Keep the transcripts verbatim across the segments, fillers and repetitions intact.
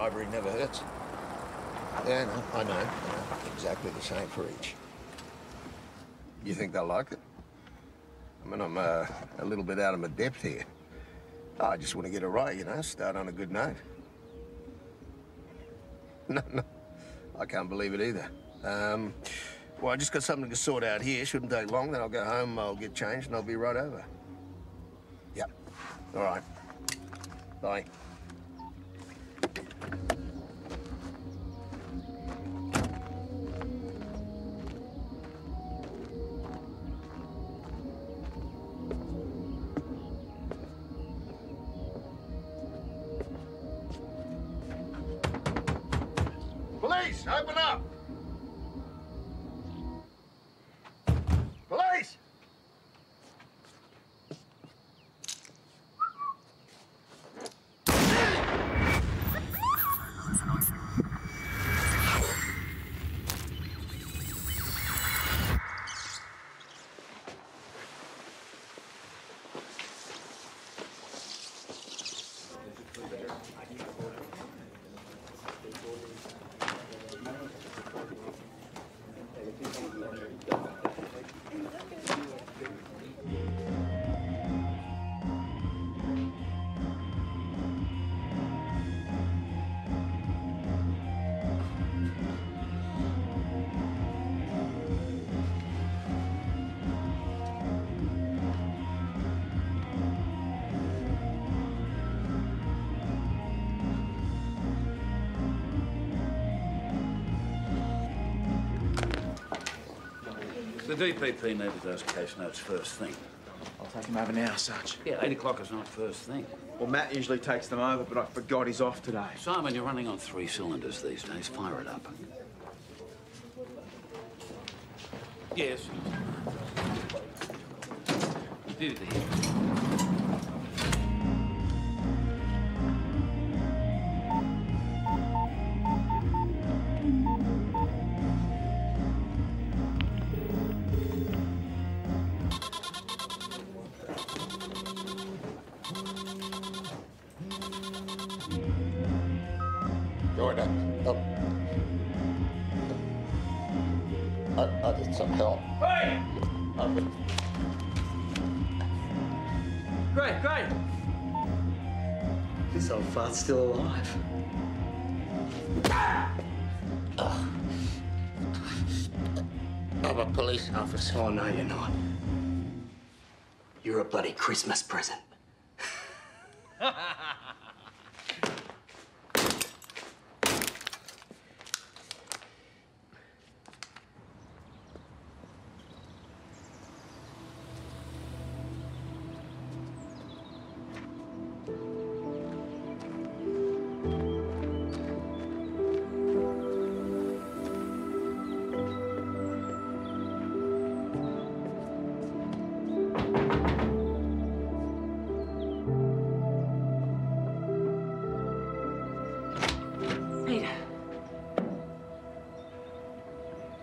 bribery never hurts. Yeah, no, I know. Yeah, exactly the same for each. You think they'll like it? I mean, I'm uh, a little bit out of my depth here. I just want to get it right, you know, start on a good note. No, no, I can't believe it either. Um, well, I just got something to sort out here. Shouldn't take long. Then I'll go home, I'll get changed, and I'll be right over. Yep. All right. Bye. Police, open up! Police! The D P P needed those case notes first thing. I'll take them over now, Sarge. Yeah, eight o'clock is not first thing. Well, Matt usually takes them over, but I forgot he's off today. Simon, you're running on three cylinders these days. Fire it up. Yes. You do the... Still alive. Oh. I'm a police officer. Oh, no, you're not. You're a bloody Christmas present.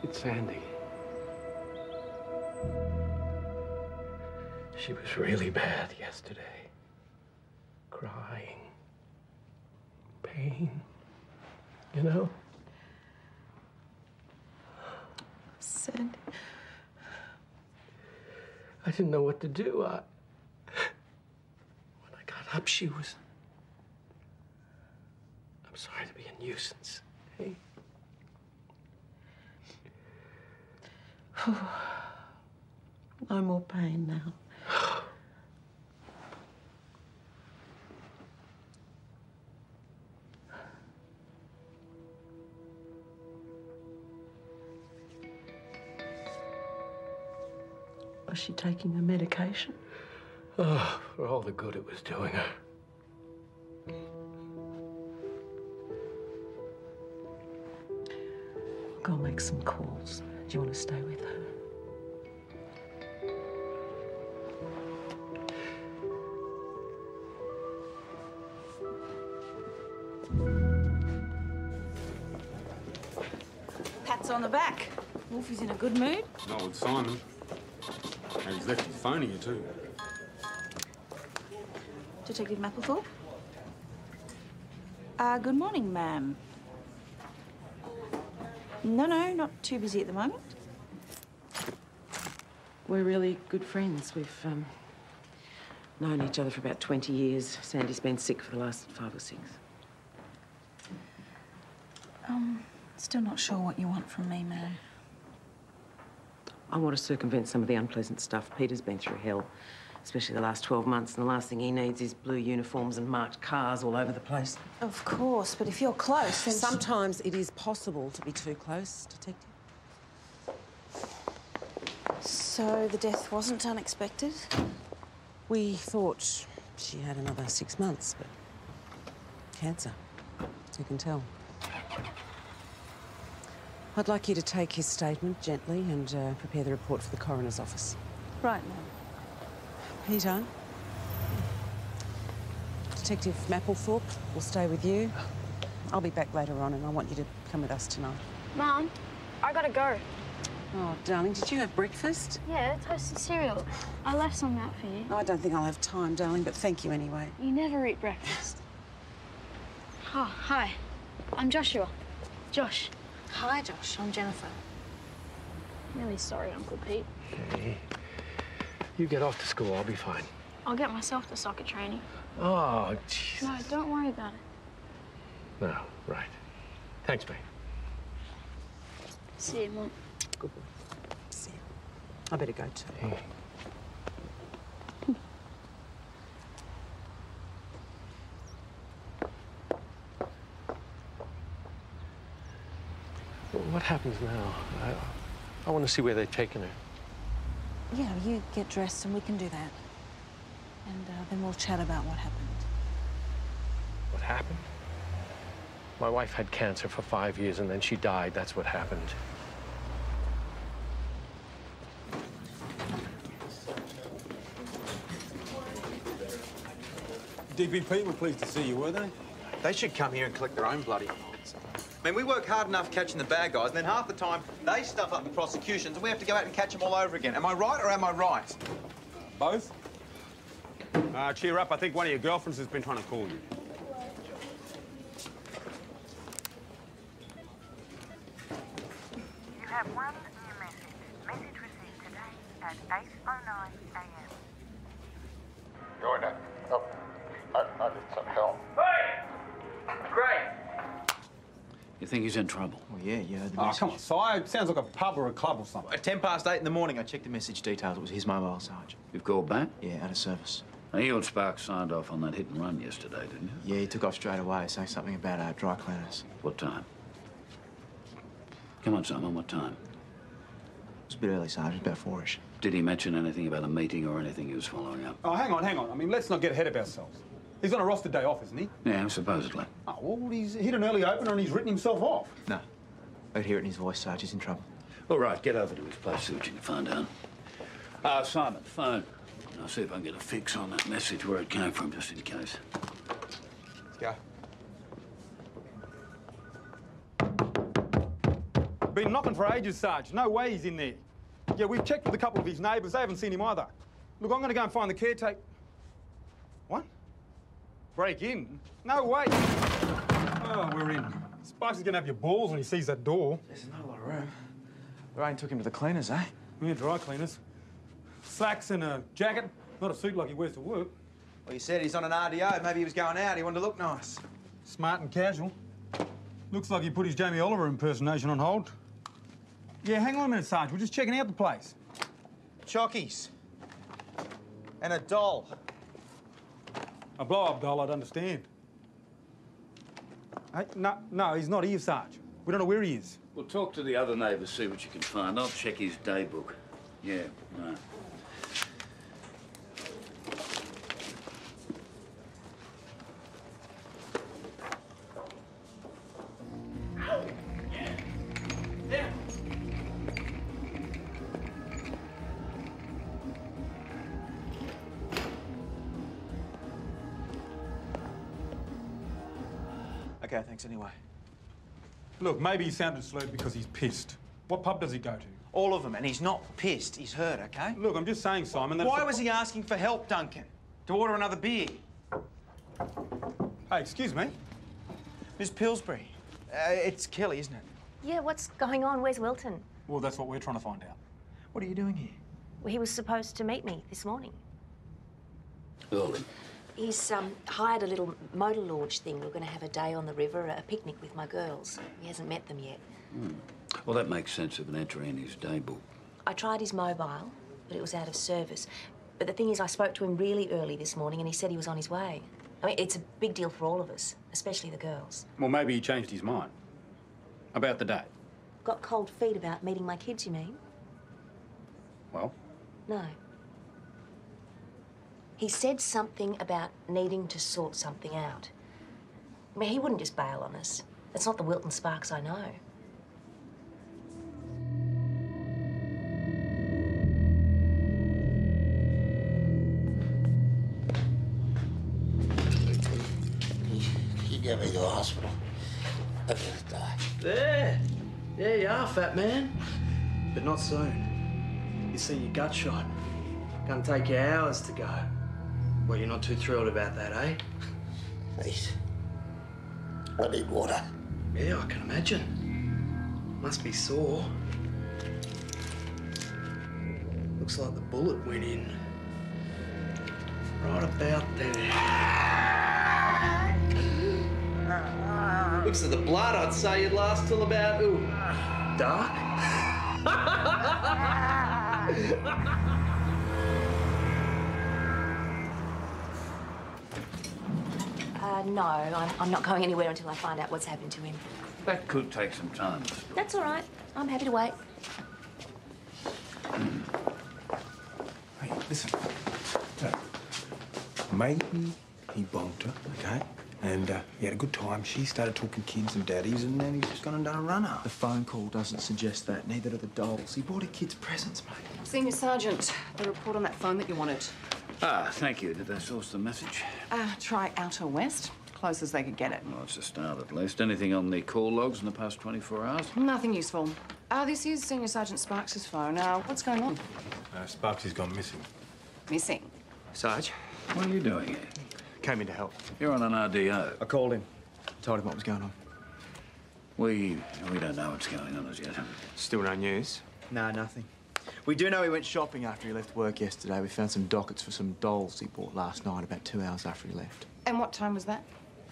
Sandy. She was really bad yesterday. Crying. Pain. You know? Sandy. I didn't know what to do. I... When I got up, she was... I'm sorry to be a nuisance, hey? Oh, no more pain now. Was she taking her medication? Oh, for all the good it was doing her. I'll go make some calls. Do you want to stay with her? Pat's on the back. Wolfie's in a good mood. Not with Simon. And he's left his phone here, too. Detective Mapplethorpe? Uh, good morning, ma'am. No, no, not too busy at the moment. We're really good friends. We've um, known each other for about twenty years. Sandy's been sick for the last five or six. Um, still not sure what you want from me, ma'am. I want to circumvent some of the unpleasant stuff. Peter's been through hell, especially the last twelve months, and the last thing he needs is blue uniforms and marked cars all over the place. Of course, but if you're close, then... Sometimes it is possible to be too close, Detective. So the death wasn't unexpected? We thought she had another six months, but... cancer, as you can tell. I'd like you to take his statement gently and uh, prepare the report for the coroner's office. Right, ma'am. Peter, Detective Mapplethorpe will stay with you. I'll be back later on and I want you to come with us tonight. Mum, I gotta go. Oh, darling, did you have breakfast? Yeah, toast and cereal. I left some out for you. I don't think I'll have time, darling, but thank you anyway. You never eat breakfast. Oh, hi. I'm Joshua. Josh. Hi, Josh. I'm Jennifer. Really sorry, Uncle Pete. Hey. You get off to school. I'll be fine. I'll get myself to soccer training. Oh, jeez. No, don't worry about it. No, right. Thanks, babe. See you, Mum. Good boy. See you. I better go too. Hey. What happens now? I, I want to see where they've taken her. Yeah, you get dressed and we can do that. And uh, then we'll chat about what happened. What happened? My wife had cancer for five years and then she died. That's what happened. D P P were pleased to see you, were they? They should come here and collect their own bloody amounts. I mean, we work hard enough catching the bad guys, and then half the time they stuff up the prosecutions and we have to go out and catch them all over again. Am I right or am I right? Both. Uh, cheer up. I think one of your girlfriends has been trying to call you. You have one new message. Message received today at eight oh nine a m Join it. Oh, I, I need some help. Hey! Great. You think he's in trouble? Oh, yeah, yeah. The oh, come on, Si. It sounds like a pub or a club or something. At ten past eight in the morning, I checked the message details. It was his mobile, Sarge. You've called back? Yeah, out of service. Now, Ewan Sparks signed off on that hit and run yesterday, didn't you? Yeah, he took off straight away, saying something about uh, dry cleaners. What time? Come on, Simon, what time? It was a bit early, Sarge. It was about four-ish. Did he mention anything about a meeting or anything he was following up? Oh, hang on, hang on. I mean, let's not get ahead of ourselves. He's on a roster day off, isn't he? Yeah, supposedly. Oh, well, he's hit an early opener and he's written himself off. No. I'd hear it in his voice, Sarge. He's in trouble. All right, get over to his place, see what you can find out. Uh, Simon, phone. I'll see if I can get a fix on that message, where it came from, just in case. Let's go. Been knocking for ages, Sarge. No way he's in there. Yeah, we've checked with a couple of his neighbours. They haven't seen him either. Look, I'm going to go and find the caretaker. What? Break in? No way. Oh, we're in. Sparks is gonna have your balls when he sees that door. There's not a lot of room. Lorraine took him to the cleaners, eh? Yeah, dry cleaners. Slacks and a jacket. Not a suit like he wears to work. Well, you said he's on an R D O. Maybe he was going out. He wanted to look nice. Smart and casual. Looks like he put his Jamie Oliver impersonation on hold. Yeah, hang on a minute, Sarge. We're just checking out the place. Chockies. And a doll. A blow-up doll, I'd understand. Hey, no, no, he's not here, Sarge. We don't know where he is. Well, talk to the other neighbours, see what you can find. I'll check his daybook. Yeah, no. Okay, thanks anyway. Look, maybe he sounded slurred because he's pissed. What pub does he go to? All of them, and he's not pissed, he's hurt, okay? Look, I'm just saying, Simon, that's... Why was he asking for help, Duncan? To order another beer? Hey, excuse me. Miss Pillsbury, uh, it's Kelly, isn't it? Yeah, what's going on? Where's Wilton? Well, that's what we're trying to find out. What are you doing here? Well, he was supposed to meet me this morning. Early. He's um, hired a little motor launch thing. We're going to have a day on the river, a picnic with my girls. He hasn't met them yet. Mm. Well, that makes sense of an entry in his day book. I tried his mobile, but it was out of service. But the thing is, I spoke to him really early this morning and he said he was on his way. I mean, it's a big deal for all of us, especially the girls. Well, maybe he changed his mind about the date. Got cold feet about meeting my kids, you mean? Well? No. He said something about needing to sort something out. I mean, he wouldn't just bail on us. That's not the Wilton Sparks I know. Get me to the hospital. I'm gonna die. There! There you are, fat man. But not soon. You see, you gut shot. Gonna take you hours to go. Well, you're not too thrilled about that, eh? Please. I need water. Yeah, I can imagine. Must be sore. Looks like the bullet went in. Right about there. Looks at the blood, I'd say you'd last till about, ooh, dark? uh, no, I'm, I'm not going anywhere until I find out what's happened to him. That could take some time. That's all right. I'm happy to wait. Hey, listen. Maybe he bonked her, OK? And uh, he had a good time. She started talking kids and daddies, and then he's just gone and done a runner. The phone call doesn't suggest that, neither do the dolls. He bought a kid's presents, mate. Senior Sergeant, the report on that phone that you wanted. Ah, thank you. Did they source the message? Uh, try Outer West. Close as they could get it. Well, it's a start, at least. Anything on the call logs in the past twenty-four hours? Nothing useful. Uh, this is Senior Sergeant Sparks' phone. Now, uh, what's going on? Uh, Sparks has gone missing. Missing? Sarge? What are you doing here? Came in to help. You're on an R D O. I called him. Told him what was going on. We... we don't know what's going on as yet. Still no news? No, nothing. We do know he went shopping after he left work yesterday. We found some dockets for some dolls he bought last night, about two hours after he left. And what time was that?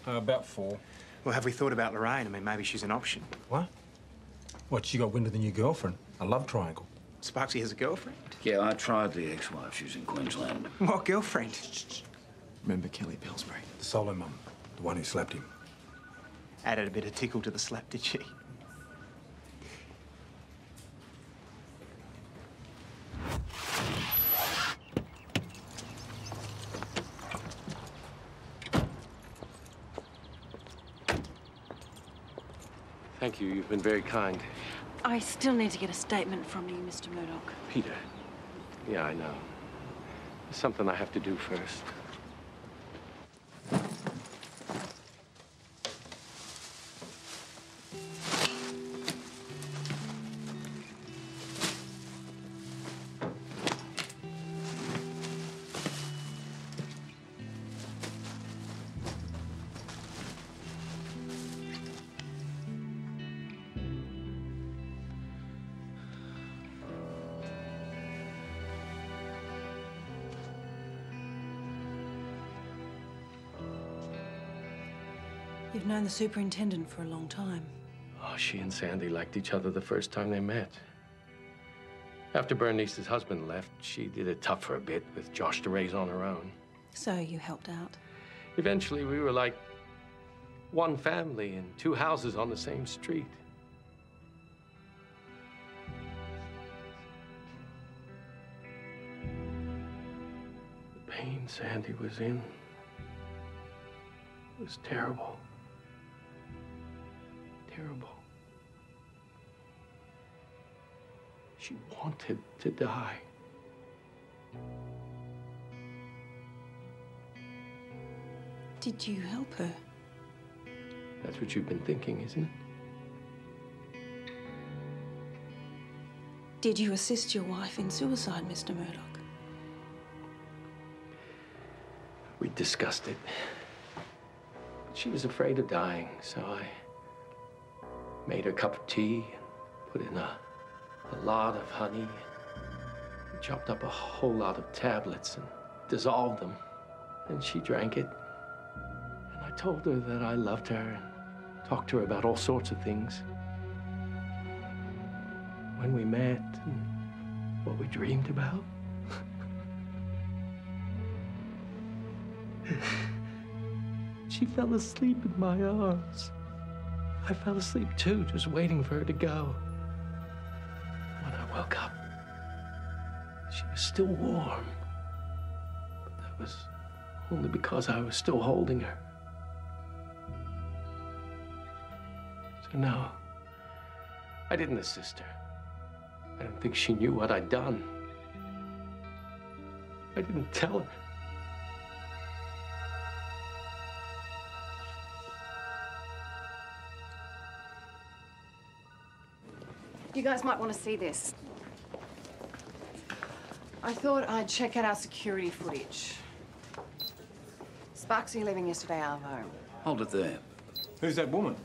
Uh, about four. Well, have we thought about Lorraine? I mean, maybe she's an option. What? What, she got wind of the new girlfriend? A love triangle. Sparksy has a girlfriend? Yeah, I tried the ex-wife. She's in Queensland. What girlfriend? Shh, shh. Remember Kelly Pillsbury? The solo mum, the one who slapped him. Added a bit of tickle to the slap, did she? Thank you, you've been very kind. I still need to get a statement from you, Mister Murdoch. Peter, yeah, I know. There's something I have to do first. You've known the superintendent for a long time. Oh, she and Sandy liked each other the first time they met. After Bernice's husband left, she did it tough for a bit with Josh to raise on her own. So you helped out? Eventually, we were like one family in two houses on the same street. The pain Sandy was in was terrible. Terrible. She wanted to die. Did you help her? That's what you've been thinking, isn't it? Did you assist your wife in suicide, Mister Murdoch? We discussed it. She was afraid of dying, so I made her a cup of tea and put in a, a lot of honey. And chopped up a whole lot of tablets and dissolved them. And she drank it. And I told her that I loved her and talked to her about all sorts of things. When we met and what we dreamed about. She fell asleep in my arms. I fell asleep too, just waiting for her to go. When I woke up, she was still warm. But that was only because I was still holding her. So no, I didn't assist her. I don't think she knew what I'd done. I didn't tell her. You guys might want to see this. I thought I'd check out our security footage. Sparks, you're leaving yesterday, Arvo. Hold it there. Who's that woman?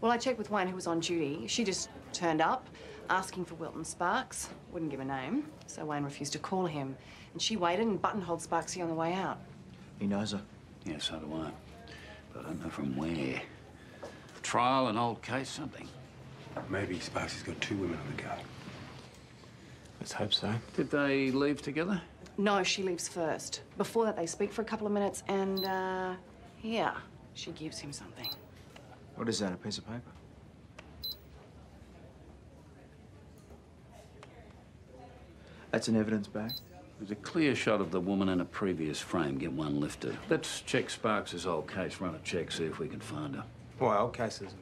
Well, I checked with Wayne, who was on duty. She just turned up, asking for Wilton Sparks. Wouldn't give a name, so Wayne refused to call him. And she waited and buttonholed Sparksy on the way out. He knows her. Yeah, so do I. But I don't know from where. A trial, an old case, something. Maybe Sparks has got two women on the go. Let's hope so. Did they leave together? No, she leaves first. Before that, they speak for a couple of minutes and, uh, yeah, she gives him something. What is that, a piece of paper? That's an evidence bag? There's a clear shot of the woman in a previous frame. Get one lifted. Let's check Sparks' old case, run a check, see if we can find her. Why, old case isn't it?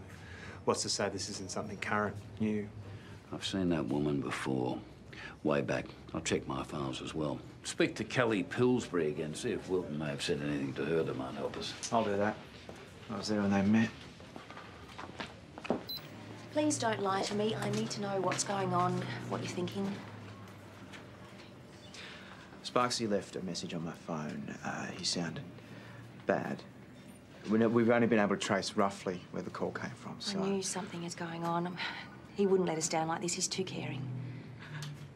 What's to say this isn't something current, new? I've seen that woman before, way back. I'll check my files as well. Speak to Kelly Pillsbury again, see if Wilton may have said anything to her that might help us. I'll do that. I was there when they met. Please don't lie to me. I need to know what's going on, what you're thinking. Sparksy left a message on my phone. Uh, he sounded bad. We've only been able to trace roughly where the call came from, so... I knew something is going on. He wouldn't let us down like this. He's too caring.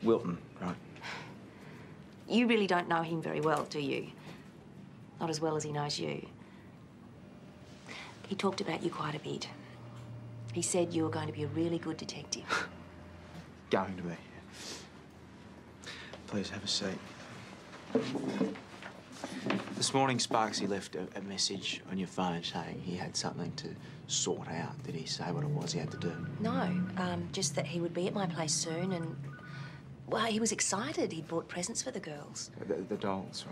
Wilton, right. You really don't know him very well, do you? Not as well as he knows you. He talked about you quite a bit. He said you were going to be a really good detective. Going to be. Please, have a seat. This morning, Sparksy left a, a message on your phone saying he had something to sort out. Did he say what it was he had to do? No, um, just that he would be at my place soon and, well, he was excited. He'd bought presents for the girls. The, the dolls,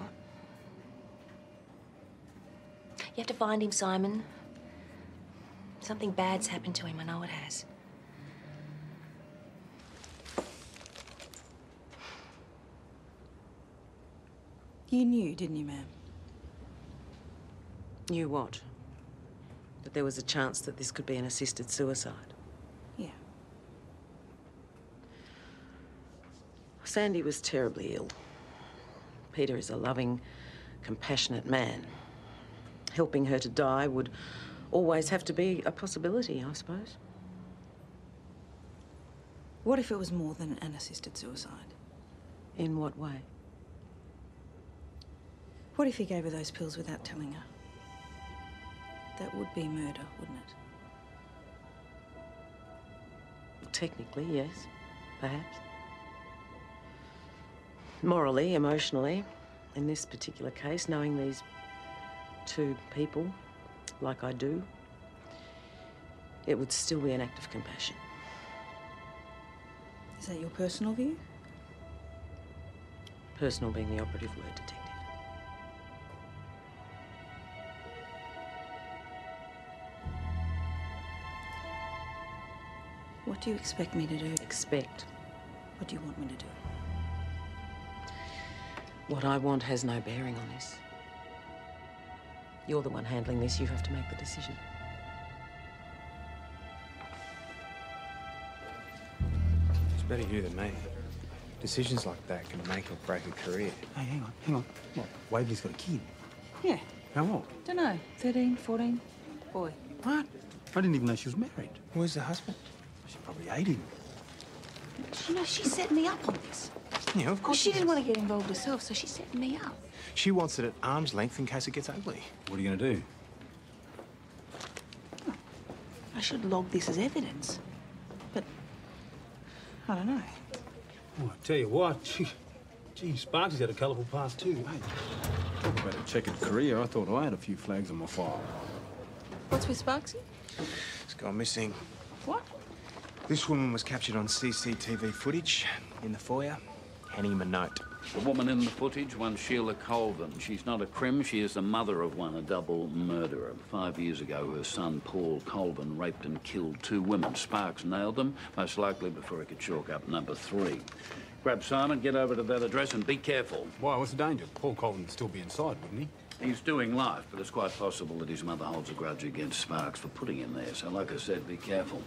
right? You have to find him, Simon. Something bad's happened to him. I know it has. You knew, didn't you, ma'am? Knew what? That there was a chance that this could be an assisted suicide? Yeah. Sandy was terribly ill. Peter is a loving, compassionate man. Helping her to die would always have to be a possibility, I suppose. What if it was more than an assisted suicide? In what way? What if he gave her those pills without telling her? That would be murder, wouldn't it? Technically, yes, perhaps. Morally, emotionally, in this particular case, knowing these two people, like I do, it would still be an act of compassion. Is that your personal view? Personal being the operative word, detective. What do you expect me to do? Expect? What do you want me to do? What I want has no bearing on this. You're the one handling this. You have to make the decision. It's better you than me. Decisions like that can make or break a career. Hey, hang on, hang on. What? Waverley's got a kid? Yeah. How old? Don't know. thirteen, fourteen. boy. What? I didn't even know she was married. Where's the husband? She probably ate him. You know, she's setting me up on this. Yeah, of course. Well, she didn't want to get involved herself, so she's setting me up. She wants it at arm's length in case it gets ugly. What are you going to do? Well, I should log this as evidence. But I don't know. Well, I tell you what, gee, gee Sparks had a colourful past too, eh? Talk about a checkered career. I thought I had a few flags on my file. What's with Sparksy? He's gone missing. What? This woman was captured on C C T V footage in the foyer, handing him a note. The woman in the footage, one Sheila Colvin. She's not a crim, she is the mother of one, a double murderer. Five years ago, her son, Paul Colvin, raped and killed two women. Sparks nailed them, most likely before he could chalk up number three. Grab Simon, get over to that address and be careful. Why, what's the danger? Paul Colvin would still be inside, wouldn't he? He's doing life, but it's quite possible that his mother holds a grudge against Sparks for putting him there. So, like I said, be careful.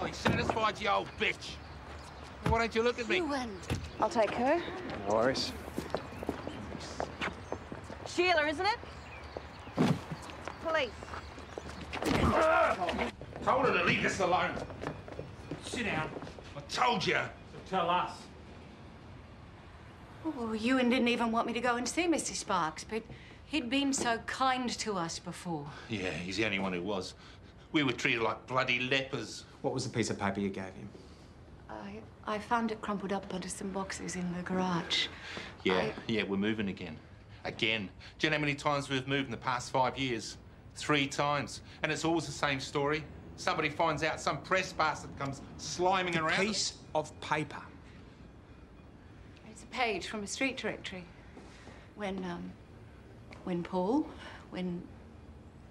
Oh, you satisfied, you old bitch? Why don't you look at me? Ewan. I'll take her. No worries. Sheila, isn't it? Police. I told her to leave us alone. Sit down. I told you. So tell us. Oh, Ewan didn't even want me to go and see Mister Sparks, but he'd been so kind to us before. Yeah, he's the only one who was. We were treated like bloody lepers. What was the piece of paper you gave him? I, I found it crumpled up under some boxes in the garage. Yeah, I... yeah, we're moving again. Again. Do you know how many times we've moved in the past five years? Three times, and it's always the same story. Somebody finds out, some press bastard comes sliming the around. A piece them. of paper. It's a page from a street directory. When, um, when Paul, when,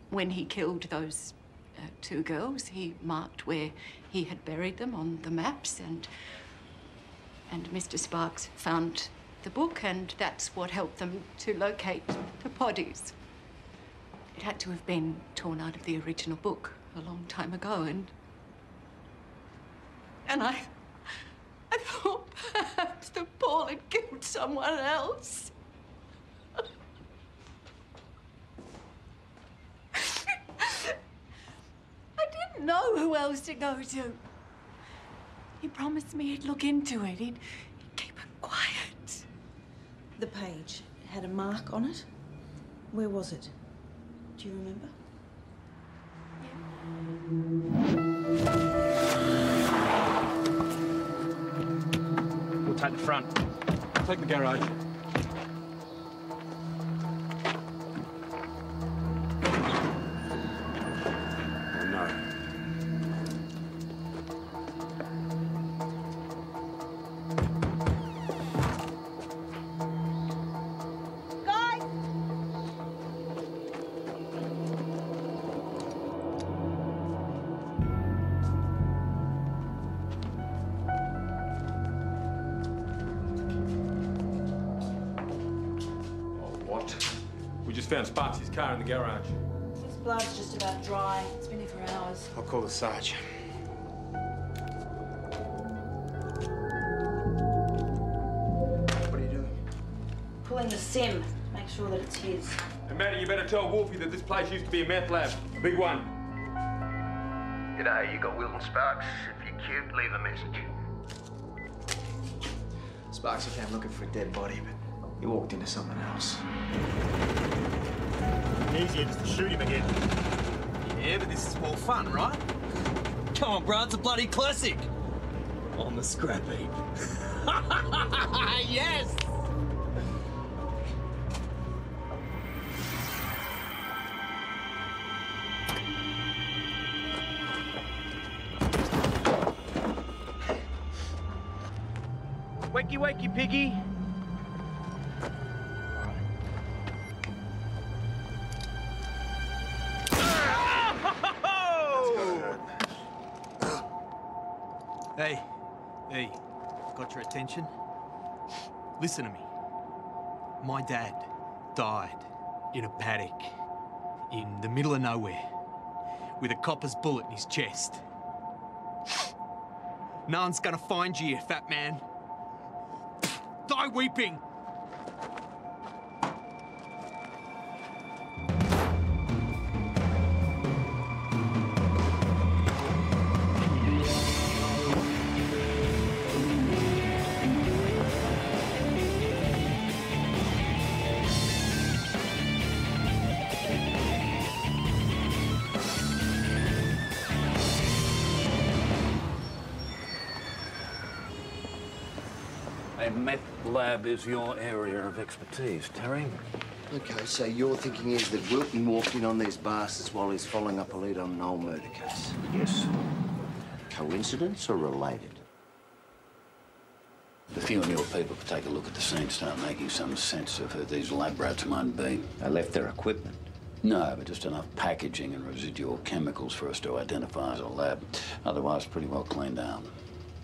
when he killed those uh, two girls, he marked where he had buried them on the maps, and and Mister Sparks found the book, and that's what helped them to locate the bodies. It had to have been torn out of the original book a long time ago, and... And I... I thought perhaps that Paul had killed someone else. I didn't know who else to go to. He promised me he'd look into it. He'd, he'd keep it quiet. The page had a mark on it. Where was it? Do you remember? Yeah. We'll take the front. Take the garage. Sparks' car in the garage. His blood's just about dry. It's been here for hours. I'll call the Sarge. What are you doing? Pulling the sim. Make sure that it's his. And Matty, you better tell Wolfie that this place used to be a meth lab. A big one. G'day, you got Wilton Sparks. If you're cute, leave a message. Sparks came looking for a dead body, but he walked into something else. Easier just to shoot him again. Yeah, but this is more fun, right? Come on, bro, it's a bloody classic. On the scrap heap. Yes! Wakey, wakey, piggy. Hey, hey, got your attention? Listen to me. My dad died in a paddock in the middle of nowhere with a copper's bullet in his chest. No one's gonna find you, you fat man. Die weeping! Lab is your area of expertise, Terry. Okay, so your thinking is that Wilton walked in on these bastards while he's following up a lead on Noel murder case? Yes. Coincidence or related? The few of your people could take a look at the scene, start making some sense of who these lab rats might be. They left their equipment? No, but just enough packaging and residual chemicals for us to identify as a lab. Otherwise, pretty well cleaned out.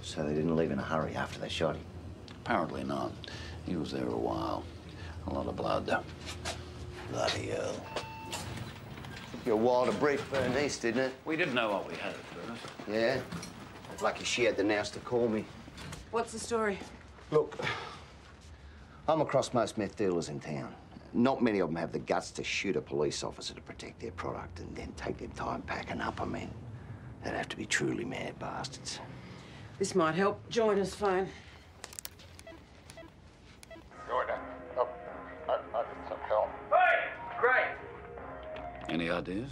So they didn't leave in a hurry after they shot him? Apparently not. He was there a while. A lot of blood. Bloody hell. Took you a while to brief Bernice, didn't it? We didn't know what we had at first. Yeah? Lucky she had the nous to call me. What's the story? Look, I'm across most meth dealers in town. Not many of them have the guts to shoot a police officer to protect their product and then take their time packing up on men. They'd have to be truly mad bastards. This might help. Join us, phone. Any ideas?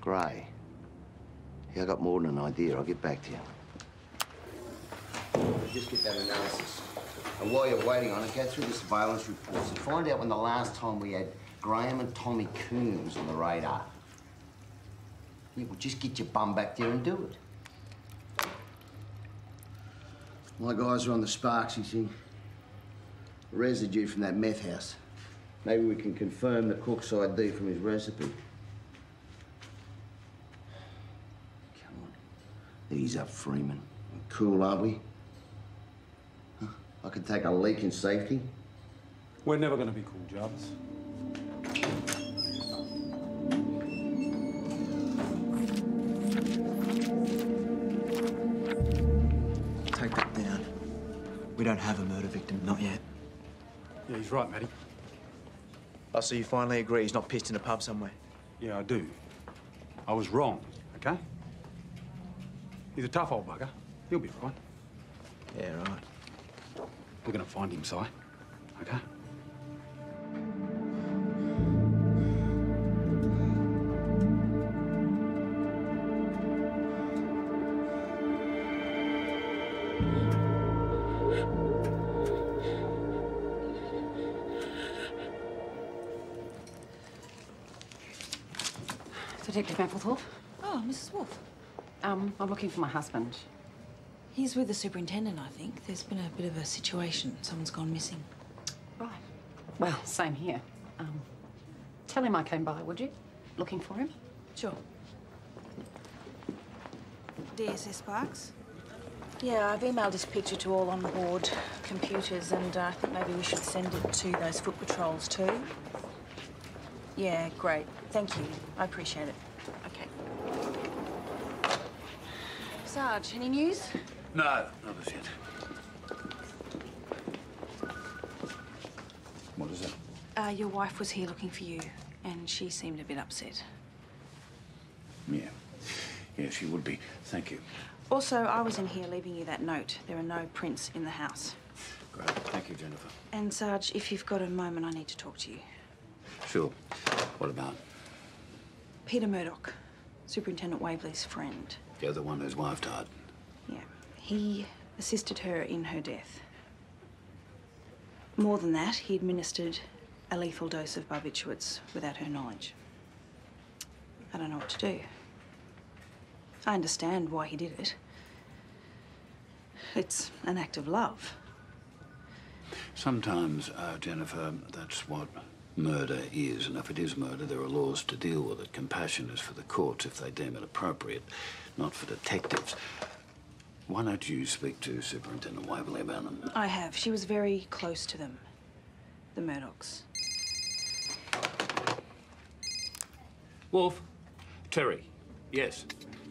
Gray. Yeah, I got more than an idea. I'll get back to you. Just get that analysis. And while you're waiting on it, go through the surveillance reports and find out when the last time we had Graeme and Tommy Coombs on the radar. Yeah, well, just get your bum back there and do it. My guys are on the Sparks, you see. Residue from that meth house. Maybe we can confirm the cook's I D from his recipe. Come on. Ease up, Freeman. We're cool, aren't we? Huh? I could take a leak in safety. We're never going to be cool, Jarvis. Take that down. We don't have a murder victim, not yet. Yeah, he's right, Matty. Oh, so you finally agree he's not pissed in a pub somewhere? Yeah, I do. I was wrong, okay? He's a tough old bugger. He'll be fine. Yeah, right. We're gonna find him, Si. Okay? Detective Mapplethorpe. Oh, Missus Wolfe. Um, I'm looking for my husband. He's with the superintendent, I think. There's been a bit of a situation. Someone's gone missing. Right. Well, same here. Um, tell him I came by, would you? Looking for him? Sure. Dear Missus Sparks? Yeah, I've emailed this picture to all on board computers, and uh, I think maybe we should send it to those foot patrols too. Yeah, great. Thank you. I appreciate it. Okay. Sarge, any news? No, not as yet. What is it? Uh, your wife was here looking for you, and she seemed a bit upset. Yeah. Yeah, she would be. Thank you. Also, I was in here leaving you that note. There are no prints in the house. Great. Thank you, Jennifer. And, Sarge, if you've got a moment, I need to talk to you. Sure. What about? Peter Murdoch, Superintendent Waverley's friend. The other one whose wife died. Yeah. He assisted her in her death. More than that, he administered a lethal dose of barbiturates without her knowledge. I don't know what to do. I understand why he did it. It's an act of love. Sometimes, uh, Jennifer, that's what murder is, and if it is murder, there are laws to deal with it. Compassion is for the courts if they deem it appropriate, not for detectives. Why don't you speak to Superintendent Waverley about them? I have. She was very close to them, the Murdochs. Wolf. Terry. Yes.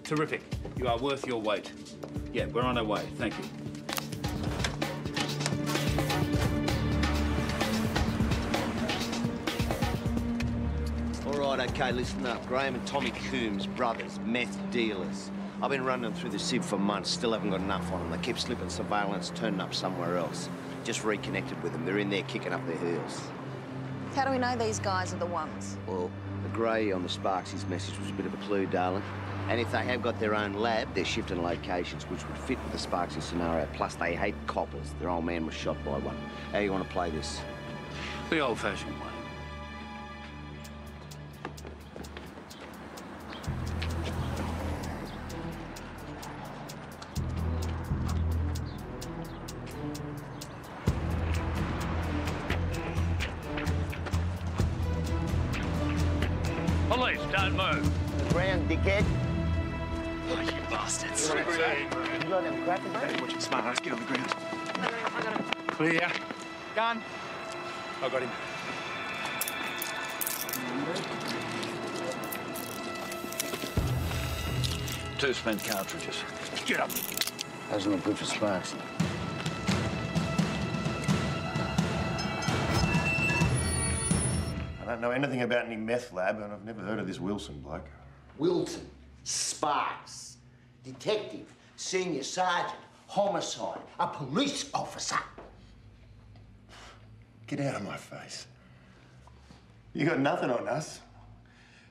Terrific. You are worth your weight. Yeah, we're on our way. Thank you. All right, okay, listen up. Graeme and Tommy Coombs, brothers, meth dealers. I've been running them through the sib for months, still haven't got enough on them. They keep slipping surveillance, turning up somewhere else. Just reconnected with them. They're in there kicking up their heels. How do we know these guys are the ones? Well, the grey on the Sparks' message was a bit of a clue, darling. And if they have got their own lab, they're shifting locations, which would fit with the Sparks' scenario. Plus, they hate coppers. Their old man was shot by one. How you want to play this? The old-fashioned way. I got him. Two spent cartridges. Get up. Doesn't look good for Sparks. I don't know anything about any meth lab, and I've never heard of this Wilson bloke. Wilton Sparks, detective, senior sergeant, homicide, a police officer. Get out of my face. You got nothing on us.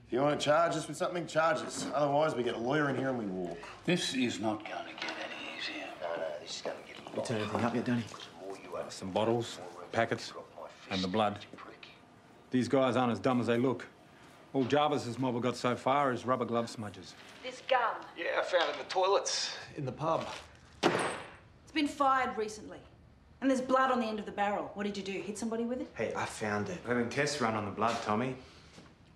If you want to charge us with something, charge us. Otherwise, we get a lawyer in here and we walk. This is not going to get any easier. No, no, this is going to get a lot. Turn everything up yet, Danny? Some bottles, packets, and the blood. These guys aren't as dumb as they look. All Jarvis's mob have got so far is rubber glove smudges. This gun. Yeah, I found it in the toilets, in the pub. It's been fired recently. And there's blood on the end of the barrel. What did you do? Hit somebody with it? Hey, I found it. Having tests run on the blood, Tommy.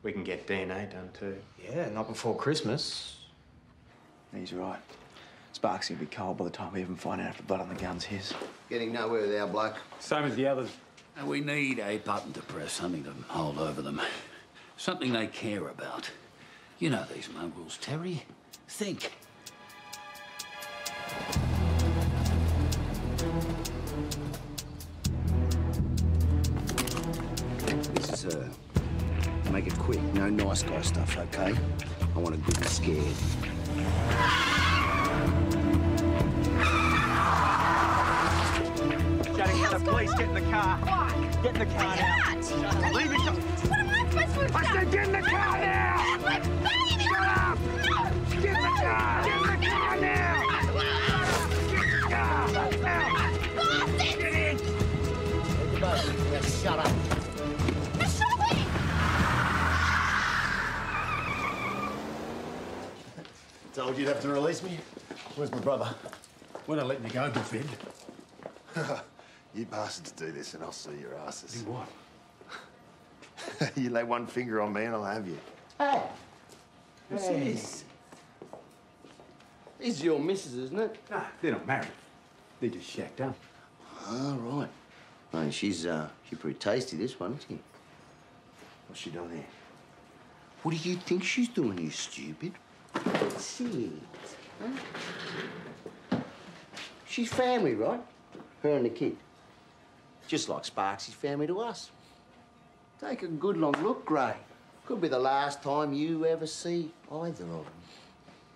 We can get D N A done too. Yeah, not before Christmas. He's right. Sparksy will be cold by the time we even find out if the blood on the gun's his. Getting nowhere with our bloke. Same as the others. We need a button to press, something to hold over them. Something they care about. You know these mongrels, Terry. Think. Uh, make it quick. No nice guy stuff, okay? I want a good and scared. Daddy, the police, get in the car. What? Get in the car now. Leave it. What am I supposed to do? I said get in the car now! Shut up! No! Get in the car! Get in the car now! Get in the car! Now! Get in! Everybody, shut up. I told you'd have to release me. Where's my brother? We're not letting you go, good friend. You bastards do this and I'll sue your asses. Do what? You lay one finger on me and I'll have you. Hey! What's hey. this? These are your missus, isn't it? No, they're not married. They're just shacked up. Oh, right. I mean, she's, uh, she's pretty tasty, this one, isn't she? What's she doing there? What do you think she's doing, you stupid? Shit. Huh? She's family, right? Her and the kid. Just like Sparksy's family to us. Take a good long look, Gray. Could be the last time you ever see either of them.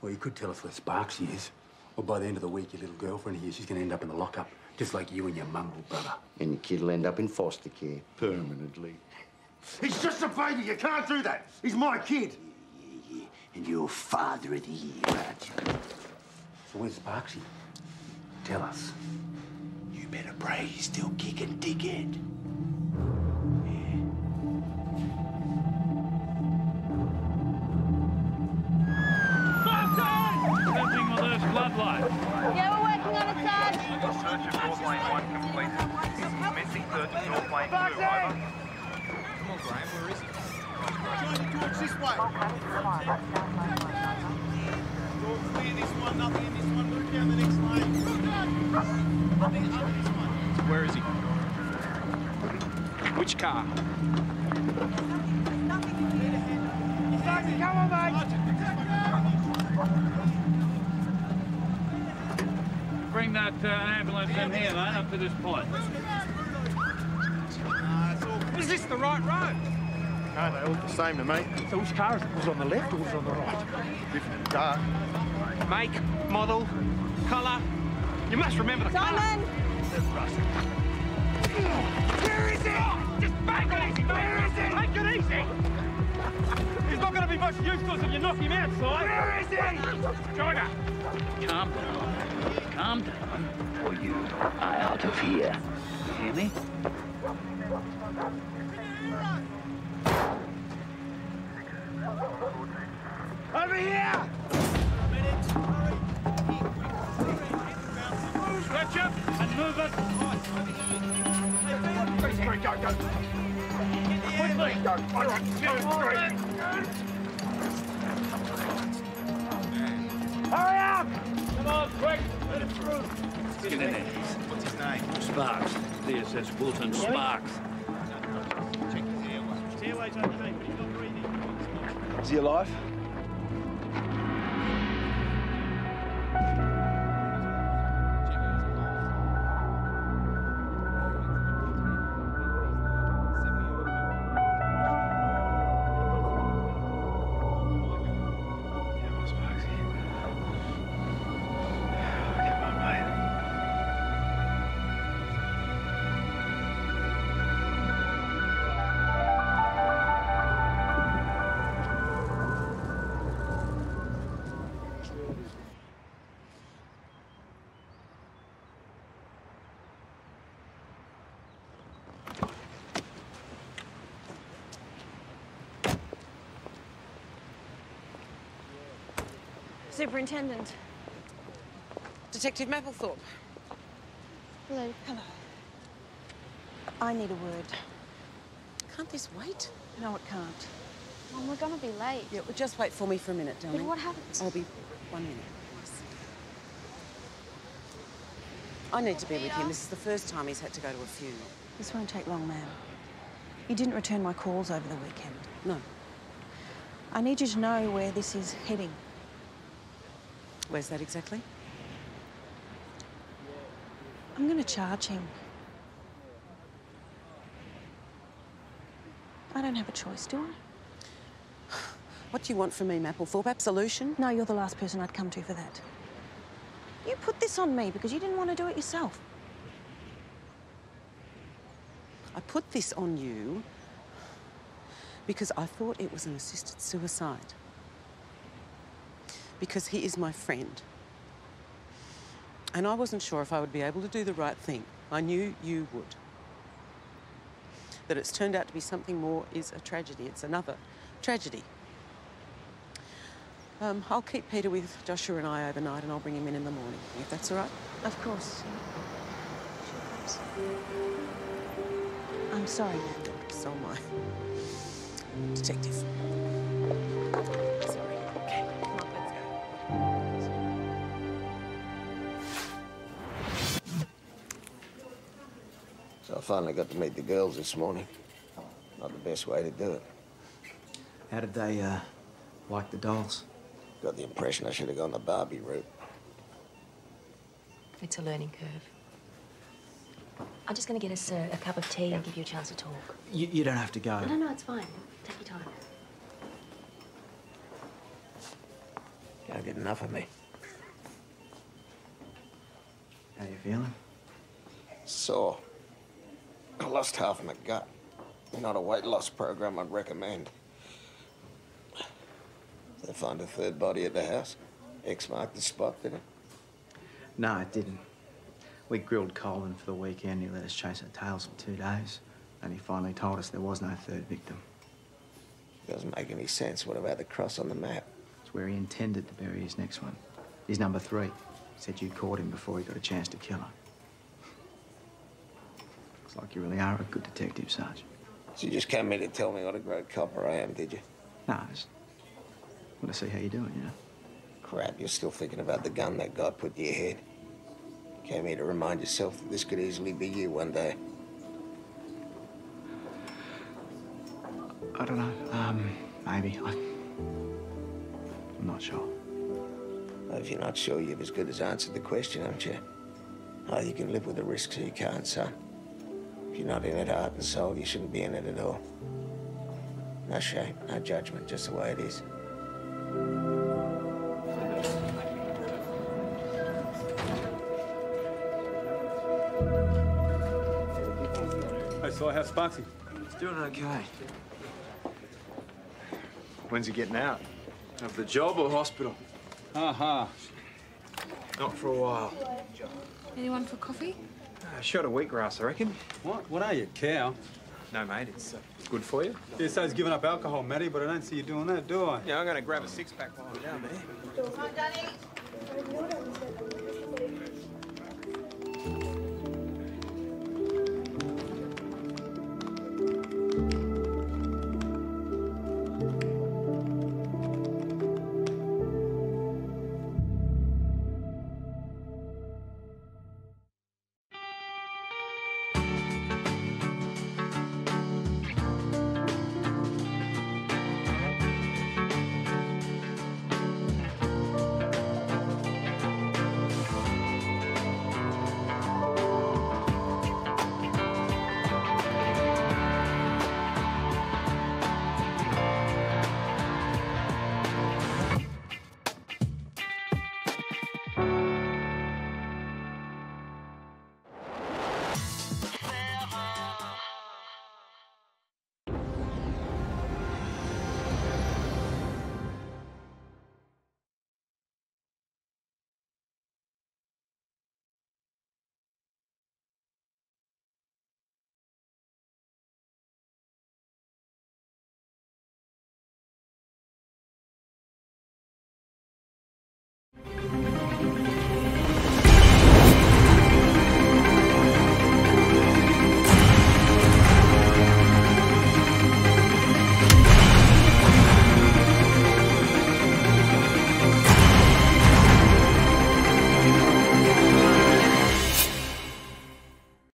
Well, you could tell us where Sparksy is. Or by the end of the week, your little girlfriend here, she's going to end up in the lockup, just like you and your mongrel brother. And your kid will end up in foster care permanently. He's just a baby. You can't do that. He's my kid. And you're father of the year, aren't you? So where's Sparksy? Tell us. You better pray he's still kicking, dickhead. Yeah. Sergeant! What's happening with those bloodlines? Yeah, we're working on it, Sarge. Search of North Lane one completed. Commencing search of North Lane two, over. Come on, Graeme, where is it? George, this way. George, clear this one, nothing in this one. Move down the next lane. Nothing over this one. Where is he? Which car? There's nothing in here to handle. Come on, mate. Bring that uh, ambulance in here, man, up to this point. Uh, Is this the right road? No, they're all the same to me. Those cars, was on the left or was on the right? Different car. Make, model, colour. You must remember the colour. Simon! Where is it? Oh, just bang it! Where is it? Make it easy! It's not going to be much useless if you knock him outside. Where is it? Joiner! Calm down. Calm down, or you are out of here. You hear me? Over here! Stretch up and move it. Please, three, go, go. Quickly, go. One, two, three. Hurry up! Come on, quick. Let it through. Let's get in there. What's his name? Sparks. There says Wilton Sparks. Check his airway. His airway's okay, but he's not breathing. Is he alive? Superintendent. Detective Mapplethorpe. Hello. Hello. I need a word. Can't this wait? No, it can't. Mom, we're going to be late. Yeah, well, just wait for me for a minute, darling. But what happens? I'll be one minute. I need to be with him. This is the first time he's had to go to a funeral. This won't take long, ma'am. You didn't return my calls over the weekend. No. I need you to know where this is heading. Where's that exactly? I'm going to charge him. I don't have a choice, do I? What do you want from me, Mapplethorpe? Absolution? No, you're the last person I'd come to for that. You put this on me because you didn't want to do it yourself. I put this on you because I thought it was an assisted suicide. Because he is my friend. And I wasn't sure if I would be able to do the right thing. I knew you would. That it's turned out to be something more is a tragedy. It's another tragedy. Um, I'll keep Peter with Joshua and I overnight and I'll bring him in in the morning, if that's all right. Of course. I'm sorry. So am I. Detective. I finally got to meet the girls this morning. Not the best way to do it. How did they, uh, like the dolls? Got the impression I should have gone the Barbie route. It's a learning curve. I'm just going to get us a, a cup of tea and give you a chance to talk. You, you don't have to go. No, no, it's fine. Take your time. Can't get enough of me. How you feeling? Sore. I lost half my gut. Not a weight loss program I'd recommend. Did they find a third body at the house? X marked the spot, did it? No, it didn't. We grilled Colvin for the weekend. He let us chase our tails for two days. And he finally told us there was no third victim. Doesn't make any sense. What about the cross on the map? It's where he intended to bury his next one. He's number three. Said you caught him before he got a chance to kill her. It's like you really are a good detective, Sarge. So you just came here to tell me what a great copper I am, did you? No, I just want to see how you're doing, you know? Crap, you're still thinking about the gun that guy put to your head. You came here to remind yourself that this could easily be you one day. I don't know. Um, maybe. I... I'm not sure. If you're not sure, you've as good as answered the question, haven't you? Oh, you can live with the risks, or you can't, son. If you're not in it heart and soul, you shouldn't be in it at all. No shame, no judgment, just the way it is. Hey, so how's Sparksy? He's doing okay. When's he getting out? Of the job or hospital? Ha-ha. Not for a while. Anyone for coffee? Uh, shot of wheatgrass, I reckon. What? What are you, cow? No, mate, it's uh, good for you. Yeah, so he's giving up alcohol, Matty, but I don't see you doing that, do I? Yeah, I'm going to grab a six-pack while I'm down there. Hi, Danny.